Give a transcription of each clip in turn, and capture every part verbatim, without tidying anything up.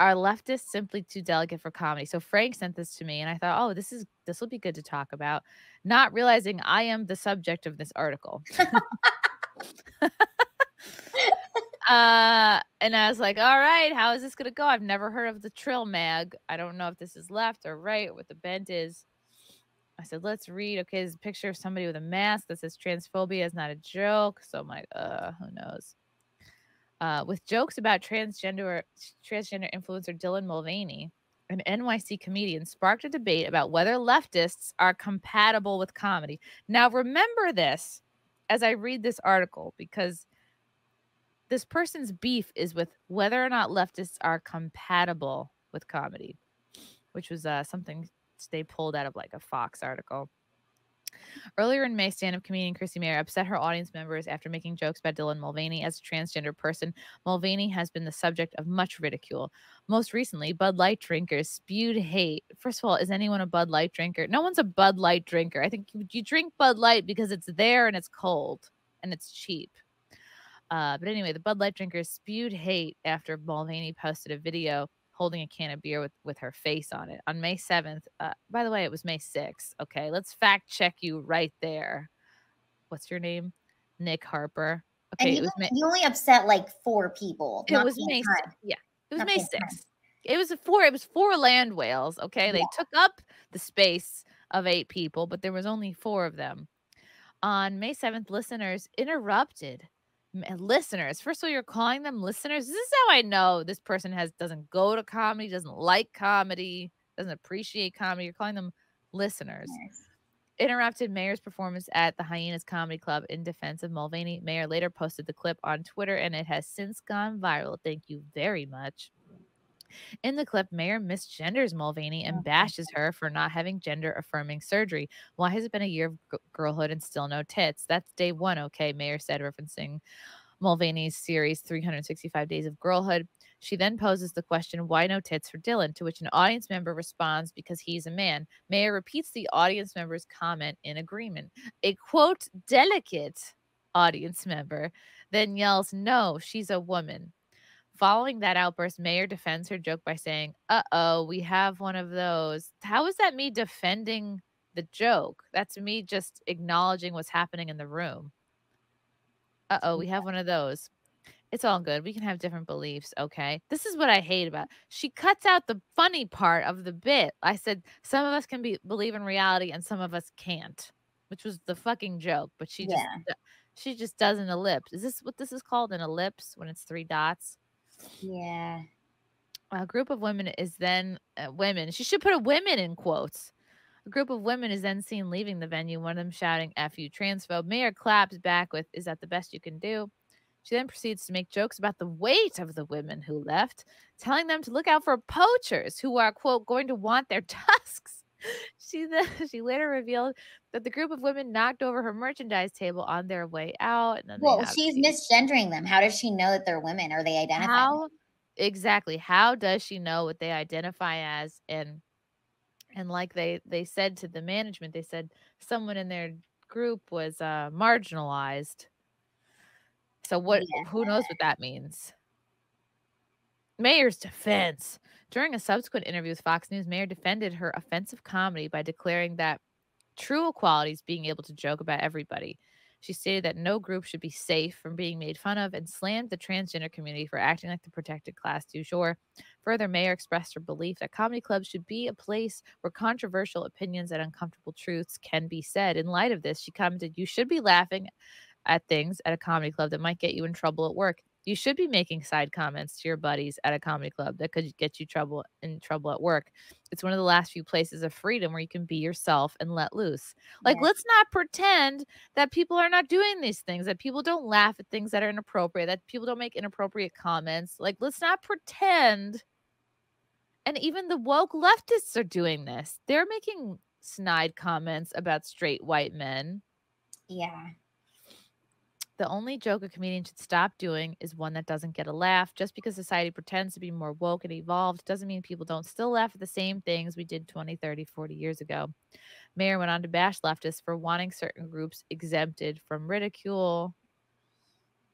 Are leftists simply too delicate for comedy? So Frank sent this to me and I thought, oh, this is this will be good to talk about, not realizing I am the subject of this article. Uh, and I was like, all right, how is this going to go? I've never heard of the Trill Mag. I don't know if this is left or right, or what the bent is. I said, let's read. Okay, there's a picture of somebody with a mask that says transphobia is not a joke. So I'm like, uh, who knows? Uh, with jokes about transgender transgender influencer Dylan Mulvaney, an N Y C comedian, sparked a debate about whether leftists are compatible with comedy. Now, remember this as I read this article, because this person's beef is with whether or not leftists are compatible with comedy, which was uh, something they pulled out of like a Fox article. Earlier in May, stand-up comedian Chrissy Mayer upset her audience members after making jokes about Dylan Mulvaney as a transgender person. Mulvaney has been the subject of much ridicule. Most recently, Bud Light drinkers spewed hate. First of all, is anyone a Bud Light drinker? No one's a Bud Light drinker. I think you, you drink Bud Light because it's there and it's cold and it's cheap. Uh, but anyway, the Bud Light drinkers spewed hate after Mulvaney posted a video holding a can of beer with, with her face on it. On May seventh, uh, by the way, it was May sixth. Okay, let's fact check you right there. What's your name? Nick Harper. Okay, and it was May. You only upset like four people. It was May sixth. Yeah, it was May sixth. It was four. It was four land whales. Okay, they yeah. took up the space of eight people, but there was only four of them. On May seventh, listeners interrupted. Listeners, first of all, you're calling them listeners. This is how I know this person has doesn't go to comedy, doesn't like comedy, doesn't appreciate comedy. You're calling them listeners. Yes. Interrupted Mayer's performance at the Hyenas Comedy Club in defense of Mulvaney. Mayer later posted the clip on Twitter, and it has since gone viral. Thank you very much. In the clip, Mayer misgenders Mulvaney and bashes her for not having gender-affirming surgery. Why has it been a year of girlhood and still no tits? That's day one, okay, Mayer said, referencing Mulvaney's series three hundred sixty-five Days of Girlhood. She then poses the question, why no tits for Dylan? To which an audience member responds, because he's a man. Mayer repeats the audience member's comment in agreement. A, quote, delicate audience member then yells, no, she's a woman. Following that outburst, Mayer defends her joke by saying, uh-oh, we have one of those. How is that me defending the joke? That's me just acknowledging what's happening in the room. Uh-oh, we have one of those. It's all good. We can have different beliefs, okay? This is what I hate about it. She cuts out the funny part of the bit. I said, some of us can be believe in reality and some of us can't, which was the fucking joke. But she, yeah. just, she just does an ellipse. Is this what this is called, an ellipse, when it's three dots? Yeah. A group of women is then uh, women. She should put a women in quotes. A group of women is then seen leaving the venue, one of them shouting, F you transphobe. Mayer claps back with, is that the best you can do? She then proceeds to make jokes about the weight of the women who left, telling them to look out for poachers who are, quote, going to want their tusks. She then, she later revealed that the group of women knocked over her merchandise table on their way out. And then well, she's misgendering them. How does she know that they're women? Are they identifying? How, exactly. How does she know what they identify as? And and like they, they said to the management, they said someone in their group was uh, marginalized. So what? Yeah. Who knows what that means? Mayer's defense. During a subsequent interview with Fox News, Mayer defended her offensive comedy by declaring that true equality is being able to joke about everybody. She stated that no group should be safe from being made fun of and slammed the transgender community for acting like the protected class du jour. Further, Mayer expressed her belief that comedy clubs should be a place where controversial opinions and uncomfortable truths can be said. In light of this, she commented, you should be laughing at things at a comedy club that might get you in trouble at work. You should be making side comments to your buddies at a comedy club that could get you trouble in trouble at work. It's one of the last few places of freedom where you can be yourself and let loose. Like, yeah. Let's not pretend that people are not doing these things, that people don't laugh at things that are inappropriate, that people don't make inappropriate comments. Like, let's not pretend. And even the woke leftists are doing this. They're making snide comments about straight white men. Yeah. The only joke a comedian should stop doing is one that doesn't get a laugh. Just because society pretends to be more woke and evolved doesn't mean people don't still laugh at the same things we did twenty, thirty, forty years ago. Mayer went on to bash leftists for wanting certain groups exempted from ridicule.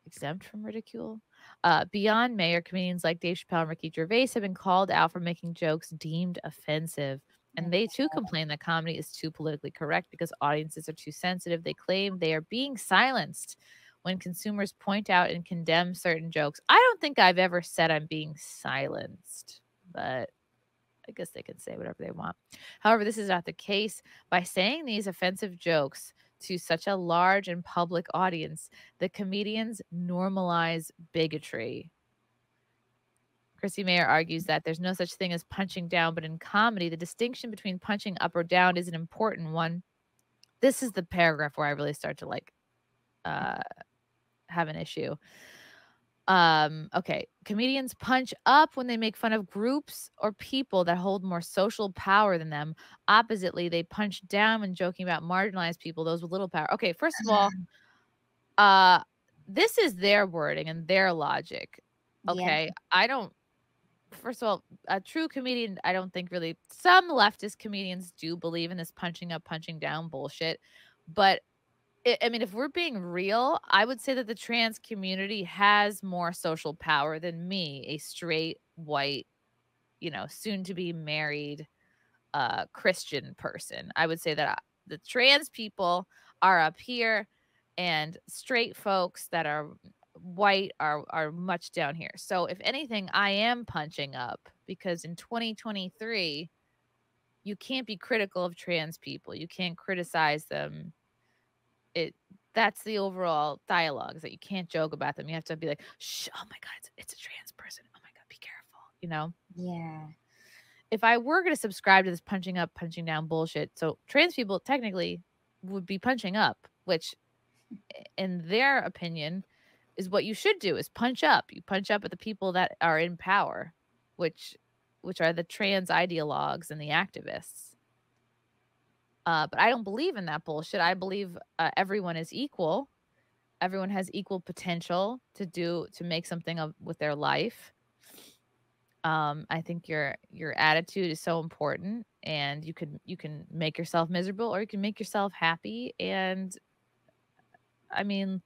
Exempt from ridicule? Uh, beyond mayor, comedians like Dave Chappelle and Ricky Gervais have been called out for making jokes deemed offensive. And they too complain that comedy is too politically correct because audiences are too sensitive. They claim they are being silenced when consumers point out and condemn certain jokes. I don't think I've ever said I'm being silenced, but I guess they can say whatever they want. However, this is not the case. By saying these offensive jokes to such a large and public audience, the comedians normalize bigotry. Chrissy Mayer argues that there's no such thing as punching down, but in comedy, the distinction between punching up or down is an important one. This is the paragraph where I really start to like uh, have an issue. Um, okay. Comedians punch up when they make fun of groups or people that hold more social power than them. Oppositely, they punch down when joking about marginalized people, those with little power. Okay. First of all, uh, this is their wording and their logic. Okay. Yeah. I don't. First of all, a true comedian, I don't think really, some leftist comedians do believe in this punching up, punching down bullshit. But, it, I mean, if we're being real, I would say that the trans community has more social power than me, a straight, white, you know, soon-to-be married uh, Christian person. I would say that the trans people are up here and straight folks that are white are are much down here. So if anything, I am punching up because in twenty twenty-three, you can't be critical of trans people. You can't criticize them. It that's the overall dialogue, is that you can't joke about them. You have to be like, shh, oh my God, it's, it's a trans person. Oh my God, be careful. You know? Yeah. If I were going to subscribe to this punching up, punching down bullshit, so trans people technically would be punching up, which in their opinion is what you should do, is punch up. You punch up at the people that are in power, which which are the trans ideologues and the activists. Uh, but I don't believe in that bullshit. I believe uh, everyone is equal. Everyone has equal potential to do to make something of with their life. Um, I think your your attitude is so important, and you can you can make yourself miserable or you can make yourself happy. And I mean.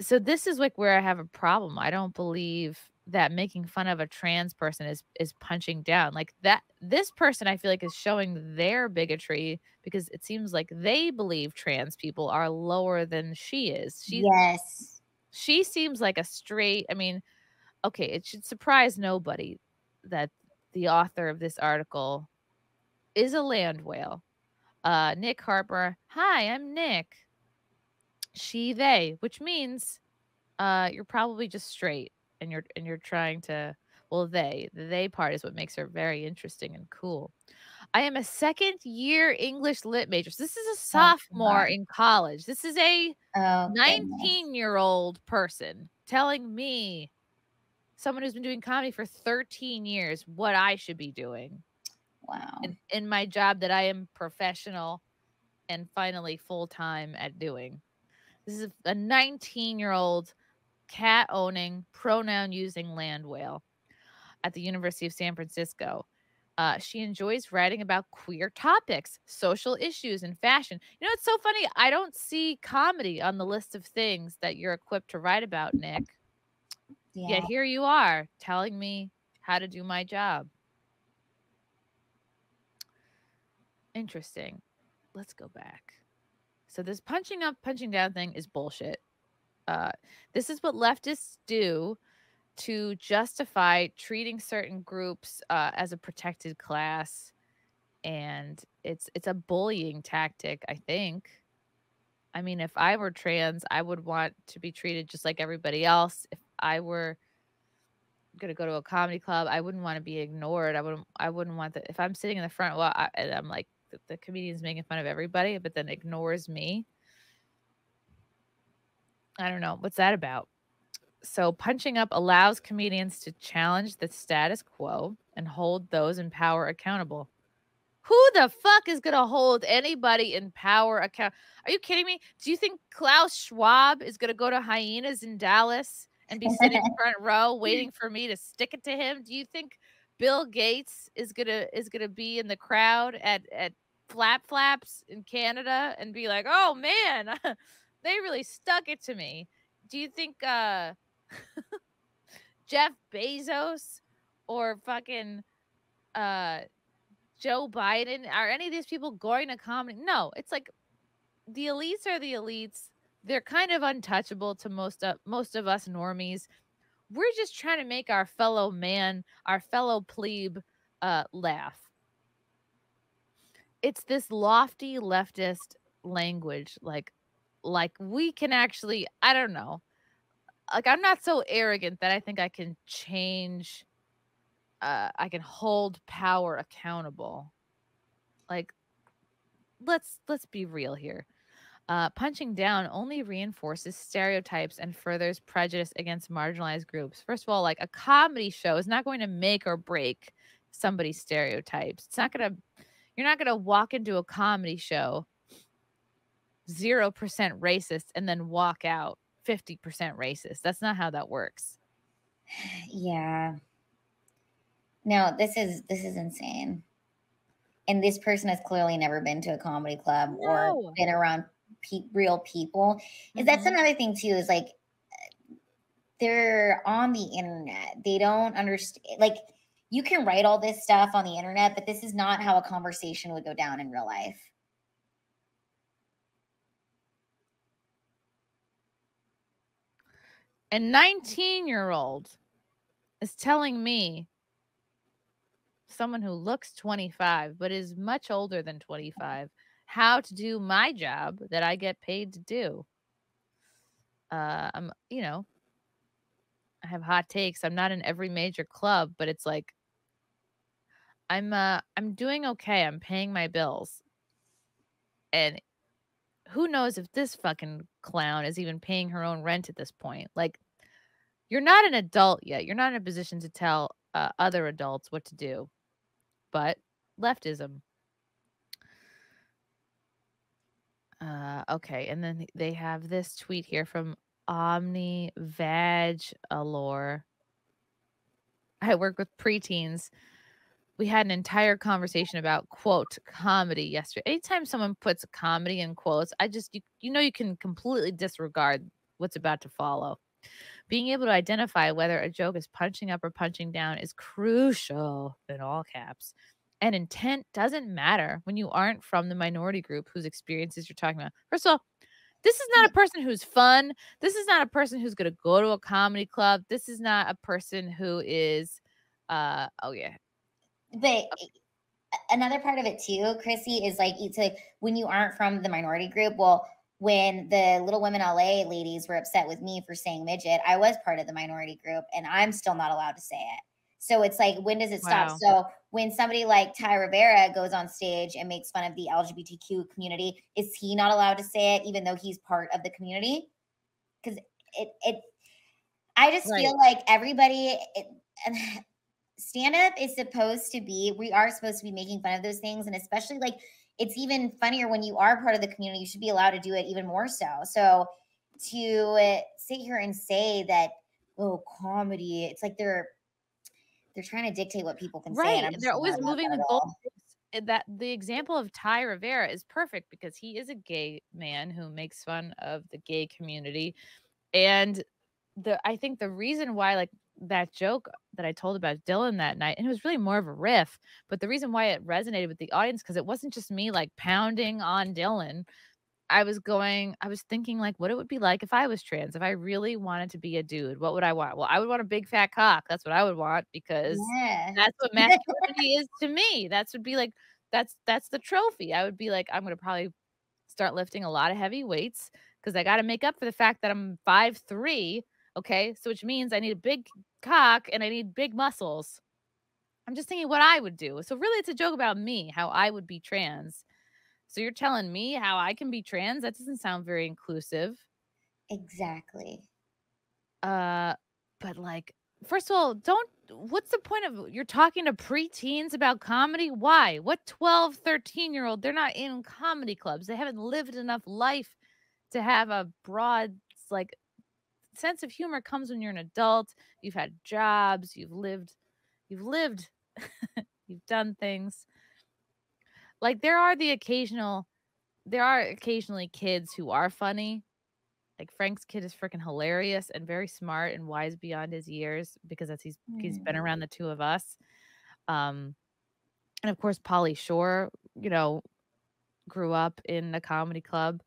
So this is like where I have a problem. I don't believe that making fun of a trans person is, is punching down like that. This person, I feel like, is showing their bigotry because it seems like they believe trans people are lower than she is. She, yes. She seems like a straight. I mean, okay. It should surprise nobody that the author of this article is a land whale. Uh, Nick Harper. Hi, I'm Nick. She, they, which means uh, you're probably just straight and you're and you're trying to, well, they, the they part is what makes her very interesting and cool. I am a second year English lit major. So this is a sophomore oh, in college. This is a nineteen-year-old oh, person telling me, someone who's been doing comedy for thirteen years, what I should be doing. Wow. In, in my job that I am professional and finally full-time at doing. This is a nineteen-year-old cat-owning, pronoun-using land whale at the University of San Francisco. Uh, she enjoys writing about queer topics, social issues, and fashion. You know, it's so funny. I don't see comedy on the list of things that you're equipped to write about, Nick. Yeah. Yet here you are telling me how to do my job. Interesting. Let's go back. So this punching up, punching down thing is bullshit. Uh, this is what leftists do to justify treating certain groups uh, as a protected class. And it's it's a bullying tactic, I think. I mean, if I were trans, I would want to be treated just like everybody else. If I were going to go to a comedy club, I wouldn't want to be ignored. I wouldn't, I wouldn't want that. If I'm sitting in the front well, I, and I'm like, the comedian's making fun of everybody, but then ignores me. I don't know. What's that about? So punching up allows comedians to challenge the status quo and hold those in power accountable. Who the fuck is going to hold anybody in power accountable? Are you kidding me? Do you think Klaus Schwab is going to go to Hyenas in Dallas and be sitting front row waiting for me to stick it to him? Do you think Bill Gates is going to is gonna be in the crowd at, at Flap Flaps in Canada and be like, oh, man, they really stuck it to me? Do you think uh, Jeff Bezos or fucking uh, Joe Biden? Are any of these people going to comedy? No, it's like the elites are the elites. They're kind of untouchable to most of, most of us normies. We're just trying to make our fellow man, our fellow plebe uh, laugh. It's this lofty leftist language. Like, like we can actually, I don't know. Like, I'm not so arrogant that I think I can change. Uh, I can hold power accountable. Like, let's, let's be real here. Uh, punching down only reinforces stereotypes and furthers prejudice against marginalized groups. First of all, like a comedy show is not going to make or break somebody's stereotypes. It's not going to, you're not going to walk into a comedy show zero percent racist and then walk out fifty percent racist. That's not how that works. Yeah. No, this is, this is insane. And this person has clearly never been to a comedy club no. or been around Pe real people. Mm-hmm. Is that's another thing too, is like they're on the internet. They don't understand, like you can write all this stuff on the internet, but this is not how a conversation would go down in real life. A nineteen year old is telling me, someone who looks twenty-five but is much older than twenty-five, how to do my job that I get paid to do. Uh, I'm, you know, I have hot takes. I'm not in every major club, but it's like, I'm, uh, I'm doing okay. I'm paying my bills. And who knows if this fucking clown is even paying her own rent at this point. Like, you're not an adult yet. You're not in a position to tell uh, other adults what to do. But leftism. Uh, okay, and then they have this tweet here from Omni Vag Allure. I work with preteens. We had an entire conversation about, quote, comedy yesterday. Anytime someone puts a comedy in quotes, I just, you, you know, you can completely disregard what's about to follow. Being able to identify whether a joke is punching up or punching down is crucial in all caps. And intent doesn't matter when you aren't from the minority group whose experiences you're talking about. First of all, this is not a person who's fun. This is not a person who's going to go to a comedy club. This is not a person who is, uh, oh, yeah. But another part of it, too, Chrissy, is like, it's like when you aren't from the minority group, well, when the Little Women L A ladies were upset with me for saying midget, I was part of the minority group, and I'm still not allowed to say it. So it's like, when does it stop? Wow. So when somebody like Ty Rivera goes on stage and makes fun of the L G B T Q community, is he not allowed to say it even though he's part of the community? Because it, it, I just right. feel like everybody, it, stand-up is supposed to be, we are supposed to be making fun of those things. And especially like, it's even funnier when you are part of the community, you should be allowed to do it even more so. So to sit here and say that, oh, comedy, it's like they're, They're trying to dictate what people can right. say. Right. They're always moving the goal. That the example of Ty Rivera is perfect because he is a gay man who makes fun of the gay community. And the I think the reason why, like, that joke that I told about Dylan that night, and it was really more of a riff, but the reason why it resonated with the audience, because it wasn't just me, like, pounding on Dylan. I was going, I was thinking, like, what it would be like if I was trans. If I really wanted to be a dude, what would I want? Well, I would want a big fat cock. That's what I would want, because yeah. that's what masculinity is to me. That's would be like, that's, that's the trophy. I would be like, I'm going to probably start lifting a lot of heavy weights because I got to make up for the fact that I'm five three. Okay. So which means I need a big cock and I need big muscles. I'm just thinking what I would do. So really it's a joke about me, how I would be trans. So you're telling me how I can be trans? That doesn't sound very inclusive. Exactly. Uh, but like, first of all, don't, what's the point of, you're talking to preteens about comedy? Why? What twelve, thirteen year old, they're not in comedy clubs. They haven't lived enough life to have a broad, like, sense of humor comes when you're an adult. You've had jobs, you've lived, you've lived, you've done things. Like there are the occasional, there are occasionally kids who are funny, Like, Frank's kid is freaking hilarious and very smart and wise beyond his years, because that's he's mm. he's been around the two of us. Um, and of course, Pauly Shore, you know, grew up in a comedy club.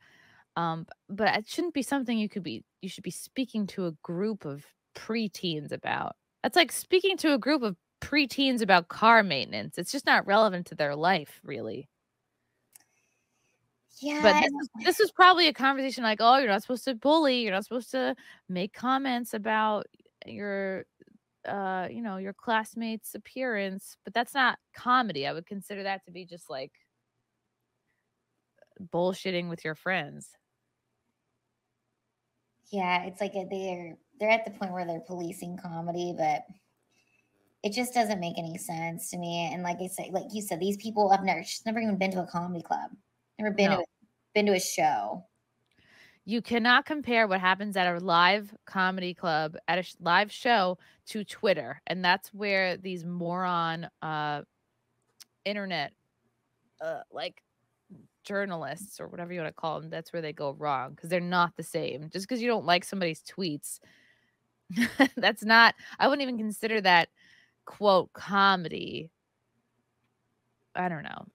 Um, but it shouldn't be something you could be, you should be speaking to a group of preteens about. That's like speaking to a group of preteens about car maintenance. It's just not relevant to their life, really. Yeah. But this was, this was probably a conversation like, oh, you're not supposed to bully. You're not supposed to make comments about your, uh, you know, your classmates' appearance. But that's not comedy. I would consider that to be just like bullshitting with your friends. Yeah, it's like a, they're they're at the point where they're policing comedy, but it just doesn't make any sense to me. And like I said, like you said, these people have never never even been to a comedy club, never been no. to, been to a show. You cannot compare what happens at a live comedy club, at a live show, to Twitter, and that's where these moron uh, internet uh, like. journalists or whatever you want to call them, that's where they go wrong, because they're not the same. Just because you don't like somebody's tweets, that's not, I wouldn't even consider that quote comedy. I don't know.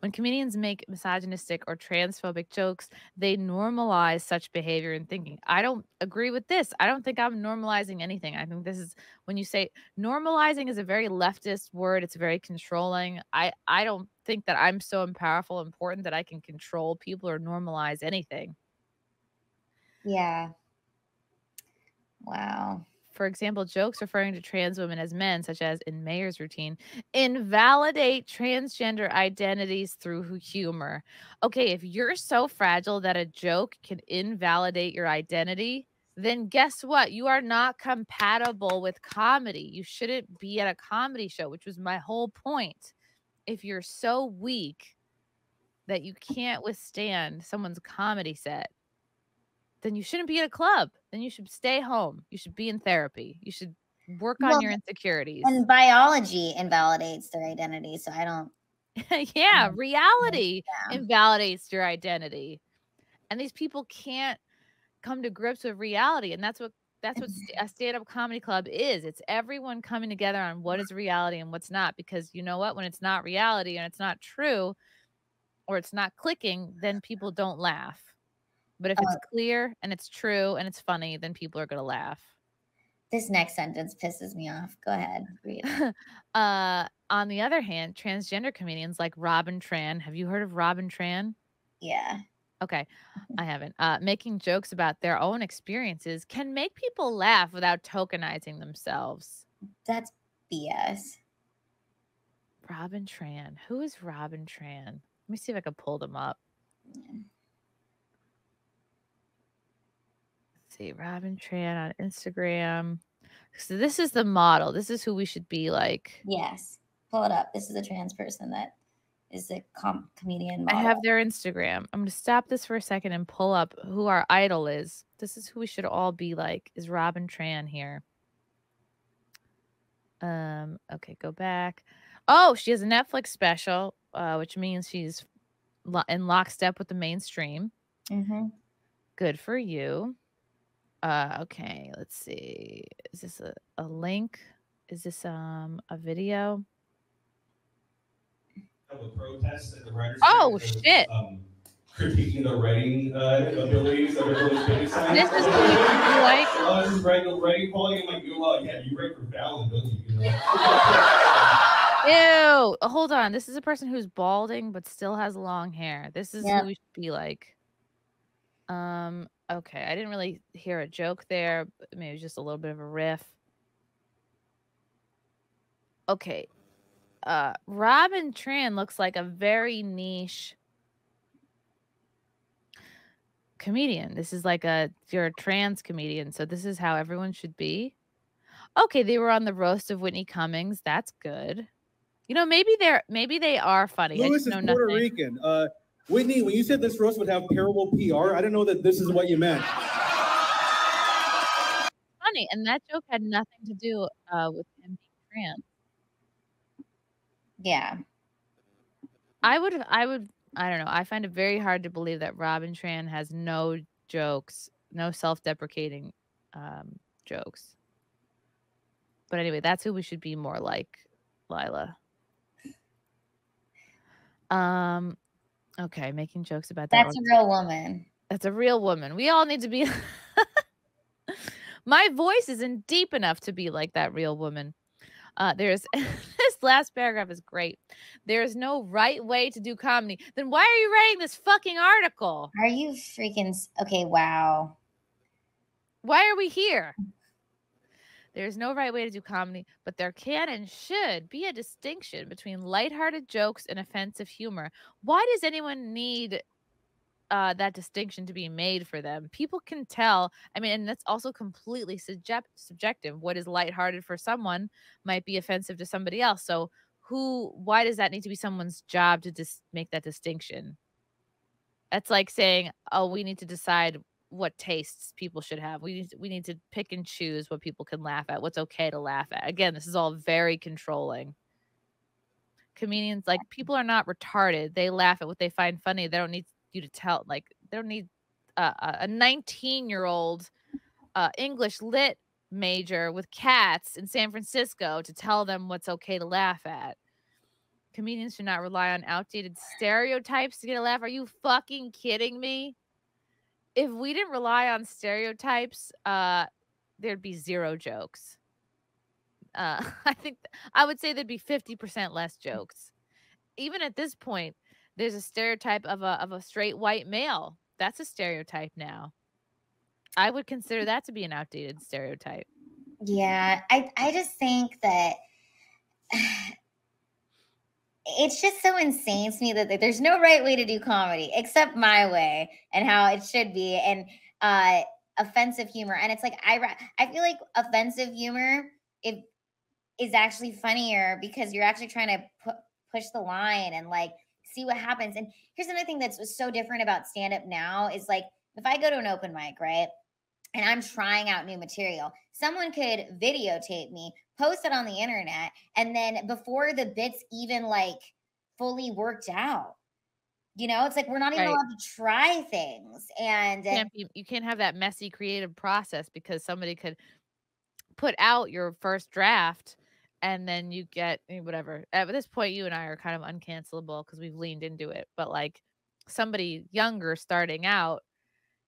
When comedians make misogynistic or transphobic jokes, they normalize such behavior and thinking. I don't agree with this. I don't think I'm normalizing anything. I think this is, when you say normalizing is a very leftist word, it's very controlling. I, I don't think that I'm so powerful and important that I can control people or normalize anything. Yeah. Wow. For example, jokes referring to trans women as men, such as in Mayer's routine, invalidate transgender identities through humor. Okay, if you're so fragile that a joke can invalidate your identity, then guess what? You are not compatible with comedy. You shouldn't be at a comedy show, which was my whole point. If you're so weak that you can't withstand someone's comedy set, then you shouldn't be at a club. Then you should stay home. You should be in therapy. You should work on well, your insecurities. And biology invalidates their identity, so I don't. yeah, um, reality yeah. invalidates your identity, and these people can't come to grips with reality, and that's what that's what a stand-up comedy club is. It's everyone coming together on what is reality and what's not, because you know what? When it's not reality and it's not true, or it's not clicking, then people don't laugh. But if it's clear and it's true and it's funny, then people are going to laugh. This next sentence pisses me off. Go ahead. Read. uh, on the other hand, transgender comedians like Robin Tran. Have you heard of Robin Tran? Yeah. Okay. I haven't. Uh, making jokes about their own experiences can make people laugh without tokenizing themselves. That's B S. Robin Tran. Who is Robin Tran? Let me see if I can pull them up. Yeah. See, Robin Tran on Instagram. So this is the model. This is who we should be like. Yes. Pull it up. This is a trans person that is a com comedian model. I have their Instagram. I'm going to stop this for a second and pull up who our idol is. This is who we should all be like, is Robin Tran here. Um. Okay, go back. Oh, she has a Netflix special, uh, which means she's lo in lockstep with the mainstream. Mm-hmm. Good for you. Uh, okay, let's see. Is this a, a link? Is this um a video? The protests at the writers' oh shit! Of, um, critiquing the writing uh, abilities of everyone's face. This is what we like. Oh, this is writing, writing quality. I'm like, well, yeah, you write for Fallon, don't you? you know? Ew! Hold on. This is a person who's balding but still has long hair. This is yeah. who we should be like. Um. Okay, I didn't really hear a joke there. But maybe it was just a little bit of a riff. Okay. Uh, Robin Tran looks like a very niche comedian. This is like a, you're a trans comedian, so this is how everyone should be. Okay, they were on the roast of Whitney Cummings. That's good. You know, maybe they're, maybe they are funny. Lewis I just know is Puerto nothing. Rican. Uh Whitney, when you said this roast would have terrible P R, I didn't know that this is what you meant. Funny, and that joke had nothing to do uh, with him being trans. Yeah, I would, I would, I don't know. I find it very hard to believe that Robin Tran has no jokes no self-deprecating um, jokes. But anyway, that's who we should be more like, Lila. Um, okay, making jokes about that. That's a real woman. That's a real woman. We all need to be. My voice isn't deep enough to be like that real woman. Uh, there's this last paragraph is great. There is no right way to do comedy. Then why are you writing this fucking article? Are you freaking okay? Wow. Why are we here? There's no right way to do comedy, but there can and should be a distinction between lighthearted jokes and offensive humor. Why does anyone need uh, that distinction to be made for them? People can tell. I mean, and that's also completely subject subjective. What is lighthearted for someone might be offensive to somebody else. So who, why does that need to be someone's job to just make that distinction? That's like saying, oh, we need to decide what tastes people should have. We need, we need to pick and choose what people can laugh at, what's okay to laugh at. Again, this is all very controlling. Comedians, like, people are not retarded. They laugh at what they find funny. They don't need you to tell, like, they don't need uh, a nineteen-year-old uh, English lit major with cats in San Francisco to tell them what's okay to laugh at. Comedians should not rely on outdated stereotypes to get a laugh. Are you fucking kidding me? If we didn't rely on stereotypes, uh, there'd be zero jokes. Uh, I think I would say there'd be fifty percent less jokes. Even at this point, there's a stereotype of a, of a straight white male. That's a stereotype now. I would consider that to be an outdated stereotype. Yeah, I, I just think that it's just so insane to me that there's no right way to do comedy except my way and how it should be, and uh, offensive humor. And it's like, I, I feel like offensive humor it is actually funnier because you're actually trying to pu push the line and like see what happens. And here's another thing that's so different about stand-up now is like, if I go to an open mic, right, and I'm trying out new material, someone could videotape me, post it on the internet, and then before the bit's even like fully worked out, you know, it's like we're not even right. allowed to try things. And you can't, be, you can't have that messy creative process because somebody could put out your first draft and then you get whatever. At this point, you and I are kind of uncancelable because we've leaned into it. But like somebody younger starting out,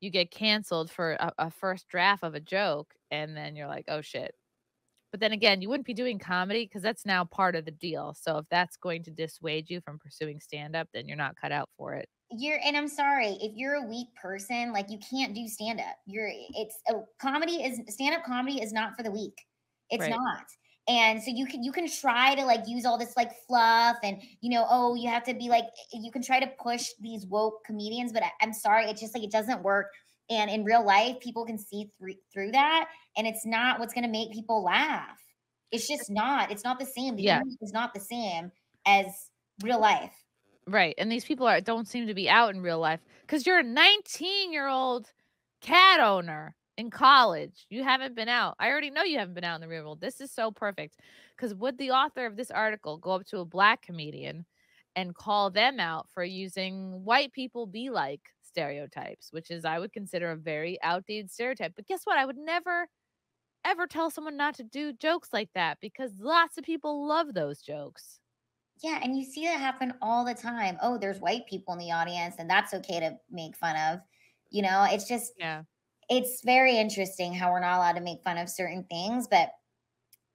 you get canceled for a, a first draft of a joke and then you're like, oh shit. But then again, you wouldn't be doing comedy because that's now part of the deal. So if that's going to dissuade you from pursuing stand-up, then you're not cut out for it. You're, and I'm sorry, if you're a weak person, like you can't do stand-up. You're, it's a comedy is stand-up comedy is not for the weak. It's right. not. And so you can you can try to like use all this like fluff and you know, oh, you have to be like, you can try to push these woke comedians, but I, I'm sorry, it's just like it doesn't work. And in real life, people can see through through that, and it's not what's going to make people laugh. It's just not. It's not the same. The yeah. movie is not the same as real life. Right. And these people are don't seem to be out in real life because you're a nineteen-year-old cat owner in college. You haven't been out. I already know you haven't been out in the real world. This is so perfect because would the author of this article go up to a black comedian and call them out for using white people be like stereotypes, which is I would consider a very outdated stereotype. But guess what? I would never, ever tell someone not to do jokes like that because lots of people love those jokes. Yeah, and you see that happen all the time. Oh, there's white people in the audience, and that's okay to make fun of. You know, it's just, yeah, it's very interesting how we're not allowed to make fun of certain things. But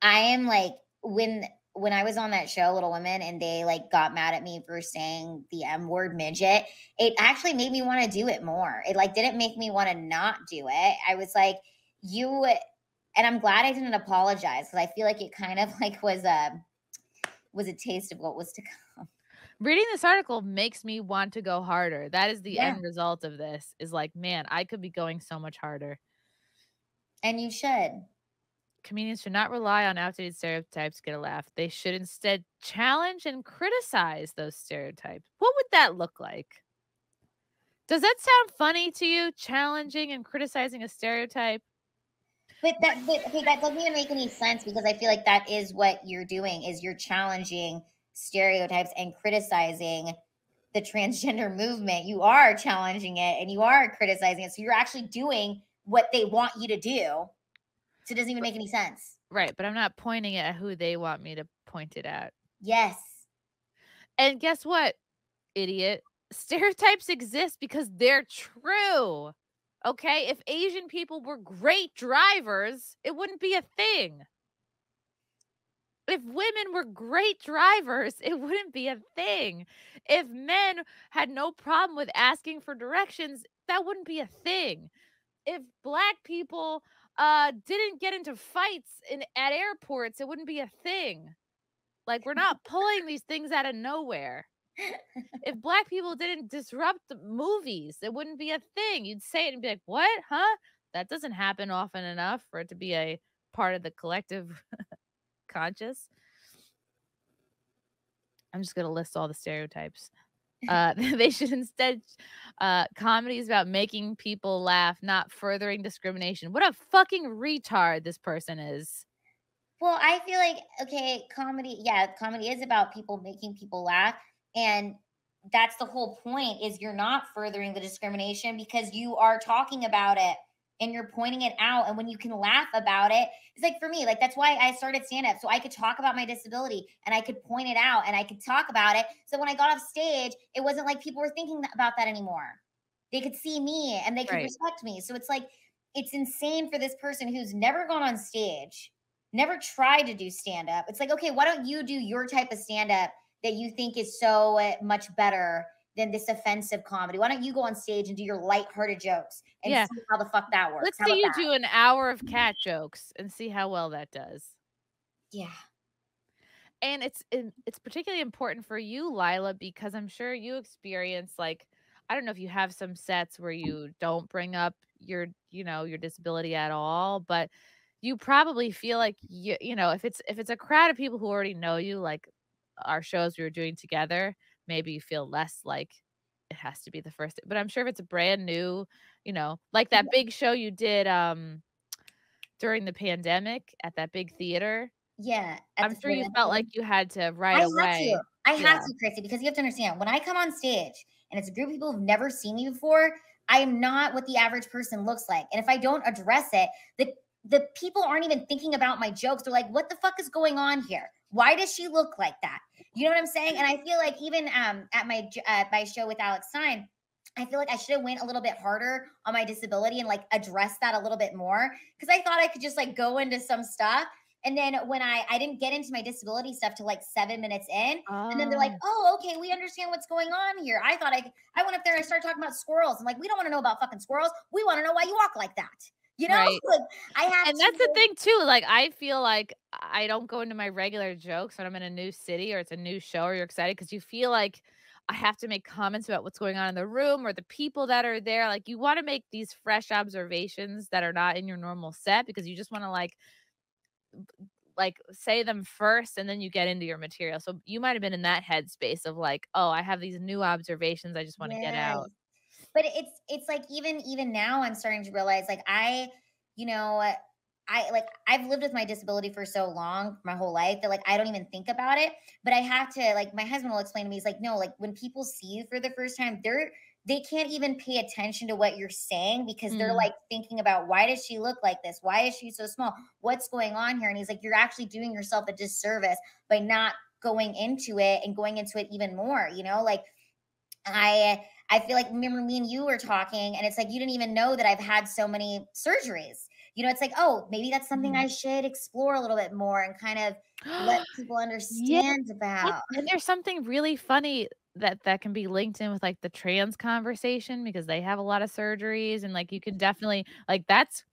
I am like, when when I was on that show, Little Women, and they like got mad at me for saying the M word midget, it actually made me want to do it more. It like didn't make me want to not do it. I was like, you, and I'm glad I didn't apologize because I feel like it kind of like was a, was a taste of what was to come. Reading this article makes me want to go harder. That is the yeah. end result of this is like, man, I could be going so much harder. And you should. Comedians should not rely on outdated stereotypes to get a laugh. They should instead challenge and criticize those stereotypes. What would that look like? Does that sound funny to you? Challenging and criticizing a stereotype? But that, but, okay, that doesn't even make any sense because I feel like that is what you're doing is you're challenging stereotypes and criticizing the transgender movement. You are challenging it and you are criticizing it. So you're actually doing what they want you to do. So it doesn't even make any sense. Right. But I'm not pointing at who they want me to point it at. Yes. And guess what, idiot? Stereotypes exist because they're true. Okay? If Asian people were great drivers, it wouldn't be a thing. If women were great drivers, it wouldn't be a thing. If men had no problem with asking for directions, that wouldn't be a thing. If black people uh, didn't get into fights in at airports, it wouldn't be a thing. Like, we're not pulling these things out of nowhere. If black people didn't disrupt the movies, it wouldn't be a thing. You'd say it and be like, what? Huh? That doesn't happen often enough for it to be a part of the collective conscious. I'm just going to list all the stereotypes. Uh, they should instead, uh, comedy is about making people laugh, not furthering discrimination. What a fucking retard this person is. Well, I feel like, okay, comedy, yeah, comedy is about people making people laugh. And that's the whole point, is you're not furthering the discrimination because you are talking about it and you're pointing it out. And when you can laugh about it, it's like, for me, like, that's why I started stand-up. So I could talk about my disability and I could point it out and I could talk about it. So when I got off stage, it wasn't like people were thinking about that anymore. They could see me and they could right. respect me. So it's like, it's insane for this person who's never gone on stage, never tried to do stand-up. It's like, okay, why don't you do your type of stand-up that you think is so much better than this offensive comedy? Why don't you go on stage and do your lighthearted jokes and yeah. see how the fuck that works? Let's how see you that? do an hour of cat jokes and see how well that does. Yeah. And it's it's particularly important for you, Lila, because I'm sure you experience, like, I don't know if you have some sets where you don't bring up your, you know, your disability at all, but you probably feel like, you, you know, if it's if it's a crowd of people who already know you, like our shows we were doing together, maybe you feel less like it has to be the first, but I'm sure if it's a brand new, you know, like that big show you did um, during the pandemic at that big theater. Yeah. I'm sure you felt like you had to right away. I have to. I have to, Chrissy, because you have to understand, when I come on stage and it's a group of people who've never seen me before, I am not what the average person looks like. And if I don't address it, the the people aren't even thinking about my jokes. They're like, what the fuck is going on here? Why does she look like that? You know what I'm saying? And I feel like even um, at my uh, my show with Alex Stein, I feel like I should have went a little bit harder on my disability and like addressed that a little bit more, because I thought I could just like go into some stuff. And then when I, I didn't get into my disability stuff till like seven minutes in. Oh. And then they're like, oh, okay, we understand what's going on here. I thought I could. I went up there and I started talking about squirrels. I'm like, we don't want to know about fucking squirrels. We want to know why you walk like that. You know, right. like, I have and to that's the thing too. Like, I feel like I don't go into my regular jokes when I'm in a new city or it's a new show or you're excited, because you feel like I have to make comments about what's going on in the room or the people that are there. Like, you want to make these fresh observations that are not in your normal set, because you just want to like, like say them first and then you get into your material. So you might've been in that headspace of like, oh, I have these new observations I just want to yeah. get out. But it's, it's like, even, even now I'm starting to realize, like, I, you know, I like, I've lived with my disability for so long, my whole life, that like, I don't even think about it, but I have to, like, my husband will explain to me, he's like, no, like when people see you for the first time, they're, they can't even pay attention to what you're saying, because mm. they're like thinking about, why does she look like this? Why is she so small? What's going on here? And he's like, you're actually doing yourself a disservice by not going into it and going into it even more, you know, like I, I feel like, remember me and you were talking and it's like, you didn't even know that I've had so many surgeries. You know, it's like, oh, maybe that's something mm. I should explore a little bit more and kind of let people understand yeah. about. And there's something really funny that that can be linked in with like the trans conversation, because they have a lot of surgeries and like, you can definitely like, that's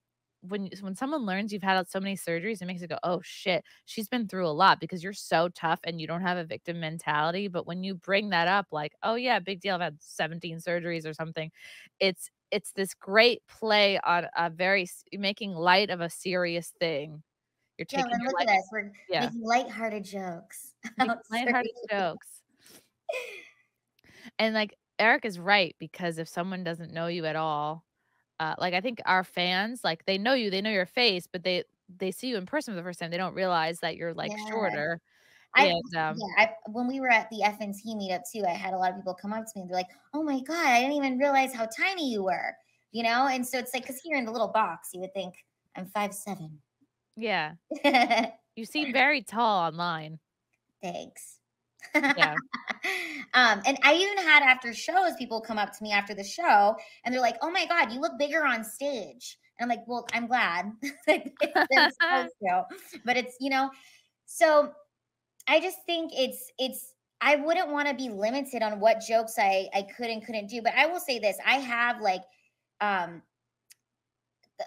when, when someone learns you've had so many surgeries, it makes it go, oh shit, she's been through a lot, because you're so tough and you don't have a victim mentality. But when you bring that up, like, oh yeah, big deal, I've had seventeen surgeries or something. It's, it's this great play on a very, making light of a serious thing. You're taking yeah, your look life, at us. We're yeah. making lighthearted jokes. Lighthearted jokes. And like, Eric is right, because if someone doesn't know you at all, Uh, like, I think our fans, like, they know you, they know your face, but they, they see you in person for the first time. They don't realize that you're like yeah. shorter. I, and, um, yeah, I, when we were at the F N T meetup too, I had a lot of people come up to me and they're like, oh my God, I didn't even realize how tiny you were. you know? And so it's like, because here in the little box, you would think I'm five seven. Yeah. You seem very tall online. Thanks. Yeah. um, and I even had after shows, people come up to me after the show and they're like, oh my God, you look bigger on stage. And I'm like, well, I'm glad. It's so cute. But it's, you know, so I just think it's, it's, I wouldn't want to be limited on what jokes I, I could and couldn't do. But I will say this, I have like, um,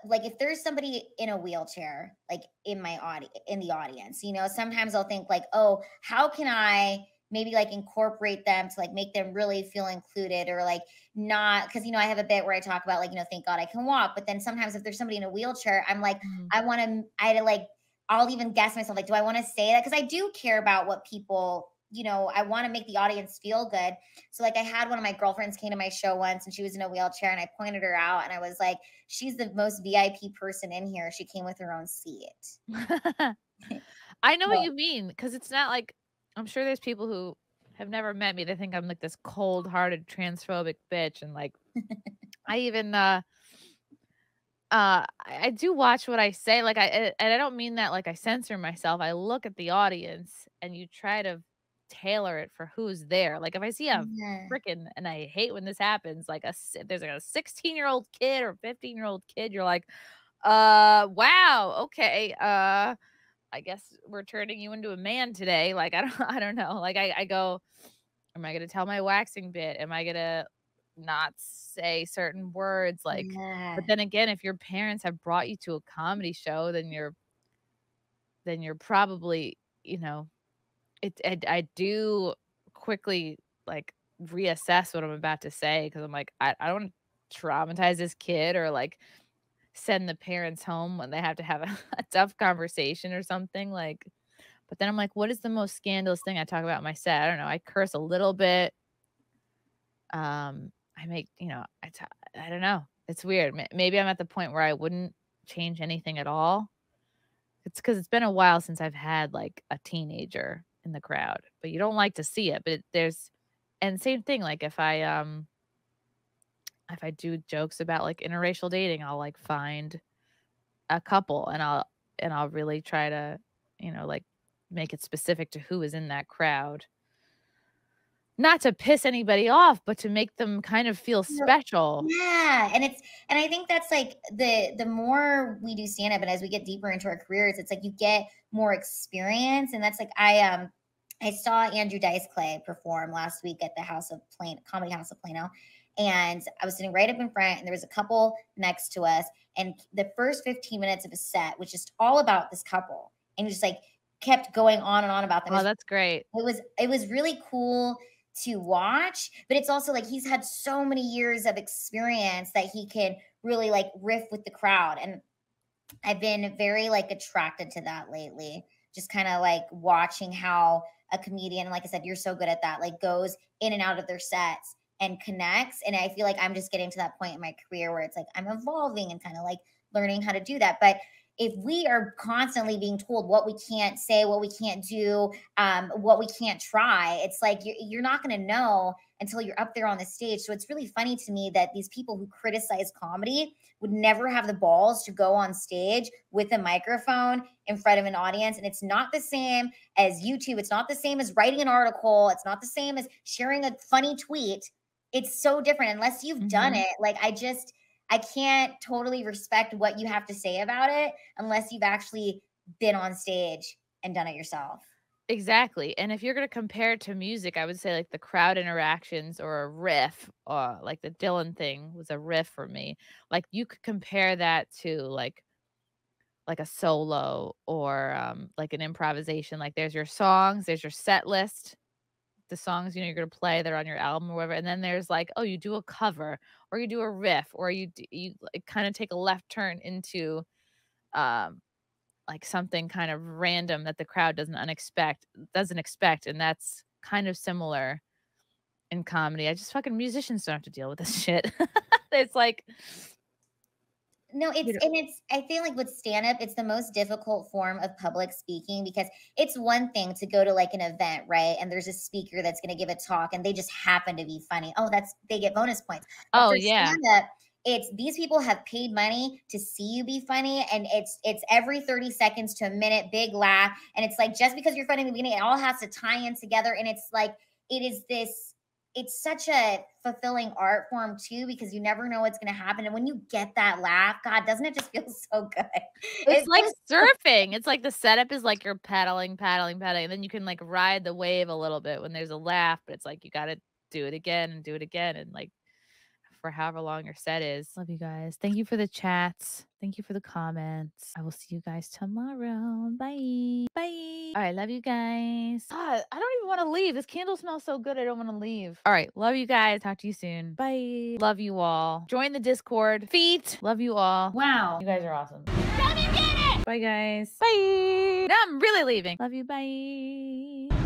like if there's somebody in a wheelchair, like in my audience, in the audience, you know, sometimes I'll think like, oh, how can I maybe like incorporate them to like make them really feel included or like not. Cause you know, I have a bit where I talk about like, you know, thank God I can walk. But then sometimes if there's somebody in a wheelchair, I'm like, mm-hmm. I want to, I like, I'll even guess myself. Like, do I want to say that? Cause I do care about what people, you know, I want to make the audience feel good. So like I had one of my girlfriends came to my show once and she was in a wheelchair and I pointed her out and I was like, she's the most V I P person in here. She came with her own seat. I know well, what you mean. Cause it's not like, I'm sure there's people who have never met me. They think I'm like this cold hearted transphobic bitch. And like, I even, uh, uh, I, I do watch what I say. Like I, and I don't mean that like I censor myself. I look at the audience and you try to tailor it for who's there. Like if I see a yeah. freaking, and I hate when this happens, like a, there's like a sixteen year old kid or fifteen year old kid, you're like, uh, wow. Okay. Uh, I guess we're turning you into a man today. Like, I don't, I don't know. Like I, I go, am I going to tell my waxing bit? Am I going to not say certain words? Like, yeah. But then again, if your parents have brought you to a comedy show, then you're, then you're probably, you know, it, I, I do quickly like reassess what I'm about to say. Cause I'm like, I, I don't traumatize this kid or like, send the parents home when they have to have a, a tough conversation or something like, but then I'm like, what is the most scandalous thing I talk about in my set? I don't know. I curse a little bit. Um, I make, you know, I, t I don't know. It's weird. Maybe I'm at the point where I wouldn't change anything at all. It's cause it's been a while since I've had like a teenager in the crowd, but you don't like to see it, but it, there's, and same thing. Like if I, um, if I do jokes about like interracial dating, I'll like find a couple and I'll, and I'll really try to, you know, like make it specific to who is in that crowd, not to piss anybody off, but to make them kind of feel special. Yeah. And it's, and I think that's like the, the more we do stand up and as we get deeper into our careers, it's like you get more experience. And that's like, I, um, I saw Andrew Dice Clay perform last week at the House of Plano, Comedy House of Plano. And I was sitting right up in front and there was a couple next to us. And the first fifteen minutes of a set was just all about this couple. And it just like kept going on and on about them. Oh, that's great. It was, it was really cool to watch, but it's also like, he's had so many years of experience that he can really like riff with the crowd. And I've been very like attracted to that lately. Just kind of like watching how a comedian, like I said, you're so good at that, like goes in and out of their sets and connects. And I feel like I'm just getting to that point in my career where it's like, I'm evolving and kind of like learning how to do that. But if we are constantly being told what we can't say, what we can't do, um, what we can't try, it's like, you're, you're not going to know until you're up there on the stage. So it's really funny to me that these people who criticize comedy would never have the balls to go on stage with a microphone in front of an audience. And it's not the same as YouTube. It's not the same as writing an article. It's not the same as sharing a funny tweet. It's so different unless you've done mm-hmm. it. Like, I just, I can't totally respect what you have to say about it unless you've actually been on stage and done it yourself. Exactly. And if you're going to compare it to music, I would say like the crowd interactions or a riff, or like the Dylan thing was a riff for me. Like you could compare that to like, like a solo or um, like an improvisation. Like there's your songs, there's your set list. The songs, you know, you're going to play, they're on your album or whatever. And then there's like, oh, you do a cover or you do a riff or you, do, you like, kind of take a left turn into um, like something kind of random that the crowd doesn't unexpect, doesn't expect. And that's kind of similar in comedy. I just fucking musicians don't have to deal with this shit. It's like, no, it's, you know. And it's, I feel like with stand-up, it's the most difficult form of public speaking because it's one thing to go to like an event, right? And there's a speaker that's going to give a talk and they just happen to be funny. Oh, that's, they get bonus points. But oh, yeah. It's these people have paid money to see you be funny, and it's it's every thirty seconds to a minute, big laugh. And it's like, just because you're funny in the beginning, it all has to tie in together. And it's like, it is this, it's such a fulfilling art form too, because you never know what's going to happen. And when you get that laugh, God, doesn't it just feel so good? It's, it's like surfing. It's like the setup is like you're paddling, paddling, paddling. And then you can like ride the wave a little bit when there's a laugh, but it's like, you got to do it again and do it again. And like, for however long your set is. Love you guys. Thank you for the chats. Thank you for the comments. I will see you guys tomorrow. Bye. Bye. All right. Love you guys. God, I don't even want to leave. This candle smells so good. I don't want to leave. All right. Love you guys. Talk to you soon. Bye. Love you all. Join the Discord. Feet. Love you all. Wow. You guys are awesome. Come and get it. Bye, guys. Bye. Now I'm really leaving. Love you. Bye.